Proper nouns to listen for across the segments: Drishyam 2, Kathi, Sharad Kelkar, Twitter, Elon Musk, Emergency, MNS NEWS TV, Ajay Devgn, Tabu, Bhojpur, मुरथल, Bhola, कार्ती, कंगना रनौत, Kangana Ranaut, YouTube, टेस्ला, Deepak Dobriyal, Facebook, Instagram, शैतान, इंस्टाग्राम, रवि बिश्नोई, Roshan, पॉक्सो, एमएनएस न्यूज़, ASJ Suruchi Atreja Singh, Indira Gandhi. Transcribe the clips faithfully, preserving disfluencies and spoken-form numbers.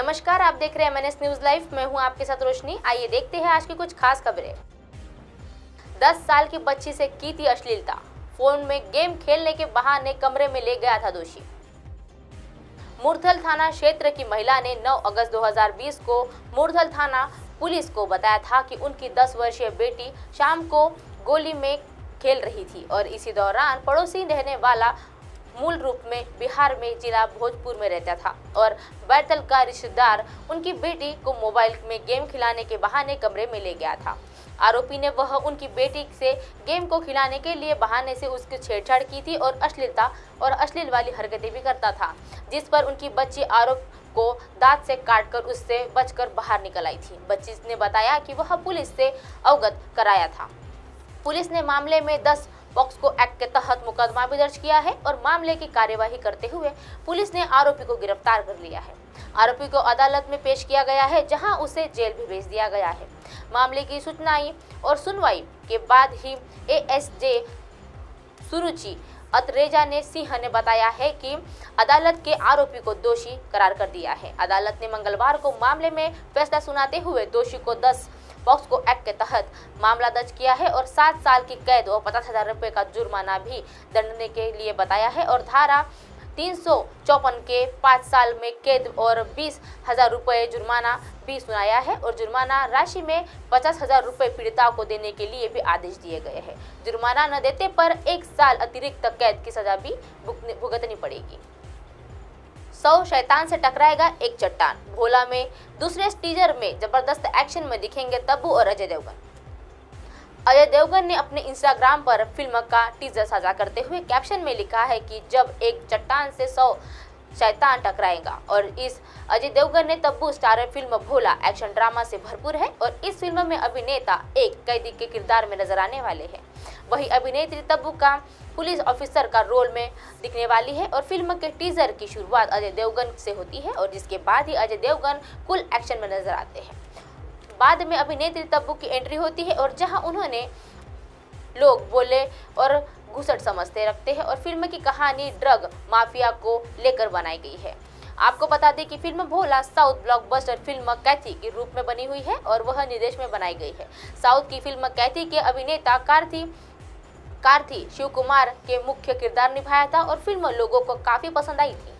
नमस्कार, आप देख रहे हैं एमएनएस न्यूज लाइव। मैं हूं आपके साथ रोशनी। आइए देखते हैं आज की कुछ खास खबरें। दस साल की बच्ची से की थी अश्लीलता, फोन में गेम खेलने के बहाने कमरे में ले गया था दोषी। मुरथल थाना क्षेत्र की महिला ने नौ अगस्त दो हज़ार बीस को मुरथल थाना पुलिस को बताया था कि उनकी दस वर्षीय बेटी शाम को गोली में खेल रही थी और इसी दौरान पड़ोसी रहने वाला, मूल रूप में बिहार में जिला भोजपुर में रहता था और बैतल का रिश्तेदार, उनकी बेटी को मोबाइल में गेम खिलाने के बहाने कमरे में ले गया था। आरोपी ने वह उनकी बेटी से गेम को खिलाने के लिए बहाने से उसकी छेड़छाड़ की थी और अश्लीलता और अश्लील वाली हरकतें भी करता था, जिस पर उनकी बच्ची आरोप को दांत से काटकर उससे बचकर बाहर निकल आई थी। बच्ची ने बताया कि वह पुलिस से अवगत कराया था। पुलिस ने मामले में दस पॉक्सो एक्ट के तहत मुकदमा भी दर्ज किया है और मामले की कार्यवाही करते हुए पुलिस ने आरोपी को गिरफ्तार कर लिया है। आरोपी को अदालत में पेश किया गया है, जहां उसे जेल भी भेज दिया गया है। मामले की सूचनाई और सुनवाई के बाद ही एएसजे सुरुचि अतरेजा ने सिंह ने बताया है कि अदालत के आरोपी को दोषी करार कर दिया है। अदालत ने मंगलवार को मामले में फैसला सुनाते हुए दोषी को दस पॉक्सो एक्ट के तहत मामला दर्ज किया है और सात साल की कैद और पचास हजार रुपये का जुर्माना भी दंडने के लिए बताया है और धारा तीन सौ चौपन के पाँच साल में कैद और बीस हजार रुपये जुर्माना भी सुनाया है और जुर्माना राशि में पचास हजार रुपये पीड़िता को देने के लिए भी आदेश दिए गए हैं। जुर्माना न देते पर एक साल अतिरिक्त कैद की सजा भी भुगतनी पड़ेगी। सौ शैतान से टकराएगा एक चट्टान, भोला में दूसरे टीजर में जबरदस्त एक्शन में दिखेंगे तब्बू और अजय देवगन। अजय देवगन ने अपने इंस्टाग्राम पर फिल्म का टीजर साझा करते हुए कैप्शन में लिखा है कि जब एक चट्टान से सौ शैतान टकराएगा। और इस अजय देवगन ने Tabu starrer film Bholaa action drama से भरपूर है और इस फिल्म में अभिनेता एक कैदी के किरदार में नजर आने वाले हैं। वहीं अभिनेत्री तब्बू का पुलिस ऑफिसर का रोल में दिखने वाली है और फिल्म के टीजर की शुरुआत अजय देवगन से होती है और जिसके बाद ही अजय देवगन कुल एक्शन में नजर आते हैं। बाद में अभिनेत्री तब्बू की एंट्री होती है और जहां उन्होंने लोग बोले और घुसट समझते रखते हैं और फिल्म की कहानी ड्रग माफिया को लेकर बनाई गई है। आपको बता दें कि film Bholaa south blockbuster film Kaithi के रूप में बनी हुई है और वह निर्देश में बनाई गई है। साउथ की फिल्म कैथी के अभिनेता कार्ती कार्थिक शिव कुमार के मुख्य किरदार निभाया था और फिल्म लोगों को काफ़ी पसंद आई थी।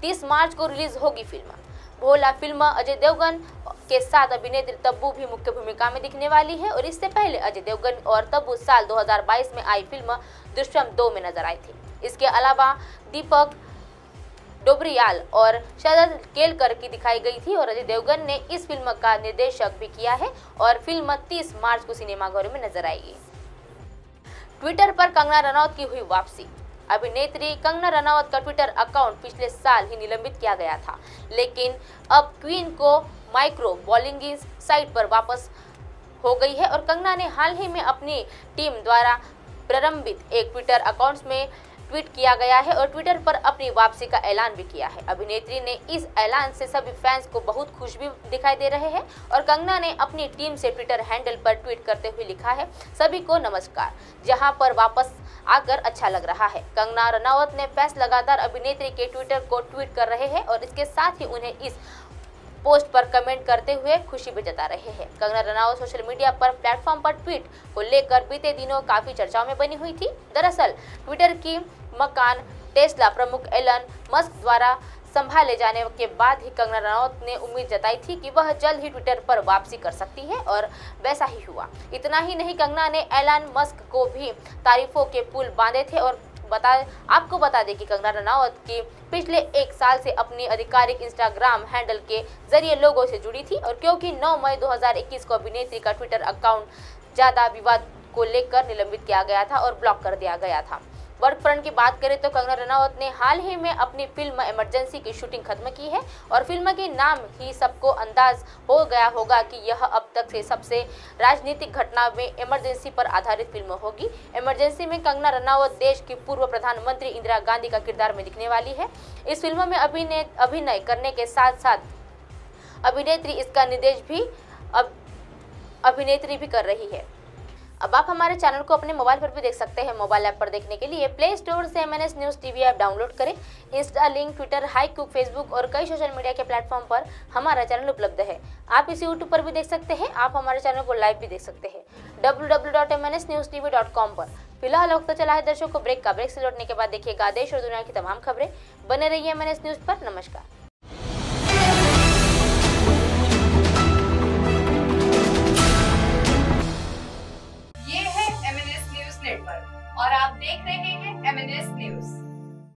तीस मार्च को रिलीज होगी फिल्म भोला। फिल्म अजय देवगन के साथ अभिनेत्री तब्बू भी मुख्य भूमिका में दिखने वाली है और इससे पहले अजय देवगन और तब्बू साल दो हज़ार बाईस में आई फिल्म दृश्यम दो में नजर आई थी। इसके अलावा दीपक डोबरियाल और शरद केलकर की दिखाई गई थी और अजय देवगन ने इस फिल्म का निर्देशक भी किया है और फिल्म तीस मार्च को सिनेमाघरों में नजर आएगी। ट्विटर पर कंगना रनौत की हुई वापसी। अभिनेत्री कंगना रनौत का ट्विटर अकाउंट पिछले साल ही निलंबित किया गया था, लेकिन अब क्वीन को माइक्रो बॉलिंग साइट पर वापस हो गई है और कंगना ने हाल ही में अपनी टीम द्वारा प्रारंभित एक ट्विटर अकाउंट में ट्वीट किया गया है और ट्विटर पर अपनी वापसी का ऐलान भी किया है। अभिनेत्री ने इस ऐलान से सभी फैंस को बहुत खुश भी दिखाई दे रहे हैं और कंगना ने अपनी टीम से ट्विटर हैंडल पर ट्वीट करते हुए लिखा है, सभी को नमस्कार, जहां पर वापस आकर अच्छा लग रहा है। कंगना रनौत ने फैंस लगातार अभिनेत्री के ट्विटर को ट्वीट कर रहे हैं और इसके साथ ही उन्हें इस पोस्ट पर कमेंट करते हुए खुशी भी जता रहे हैं। कंगना रनौत सोशल मीडिया पर प्लेटफॉर्म पर ट्वीट को लेकर बीते दिनों काफ़ी चर्चाओं में बनी हुई थी। दरअसल ट्विटर की मकान टेस्ला प्रमुख एलन मस्क द्वारा संभाले जाने के बाद ही कंगना रनौत ने उम्मीद जताई थी कि वह जल्द ही ट्विटर पर वापसी कर सकती है और वैसा ही हुआ। इतना ही नहीं, कंगना ने एलन मस्क को भी तारीफों के पुल बांधे थे और बता आपको बता दें कि कंगना रनौत की पिछले एक साल से अपनी आधिकारिक इंस्टाग्राम हैंडल के जरिए लोगों से जुड़ी थी और क्योंकि नौ मई दो हज़ार इक्कीस को अभिनेत्री का ट्विटर अकाउंट ज़्यादा विवाद को लेकर निलंबित किया गया था और ब्लॉक कर दिया गया था। वर्क फ्रंट की बात करें तो कंगना रनौत ने हाल ही में अपनी फिल्म इमरजेंसी की शूटिंग खत्म की है और फिल्म के नाम ही सबको अंदाज हो गया होगा कि यह अब तक से सबसे राजनीतिक घटना में इमरजेंसी पर आधारित फिल्म होगी। इमरजेंसी में कंगना रनौत देश की पूर्व प्रधानमंत्री इंदिरा गांधी का किरदार में दिखने वाली है। इस फिल्म में अभिनय अभिनय करने के साथ साथ अभिनेत्री इसका निर्देश भी अभिनेत्री भी कर रही है। अब आप हमारे चैनल को अपने मोबाइल पर भी देख सकते हैं। मोबाइल ऐप पर देखने के लिए प्ले स्टोर से एमएनएस न्यूज़ TV app download करें। इंस्टा, लिंक, ट्विटर, हाईकुक, फेसबुक और कई सोशल मीडिया के प्लेटफॉर्म पर हमारा चैनल उपलब्ध है। आप इसे यूट्यूब पर भी देख सकते हैं। आप हमारे चैनल को लाइव भी देख सकते हैं W W W dot M N S news T V dot com पर। फिलहाल वक्त चला है दर्शकों ब्रेक का। ब्रेक से लौटने के बाद देखिएगा देश और दुनिया की तमाम खबरें। बने रहिए एमएनएस न्यूज़ पर। नमस्कार।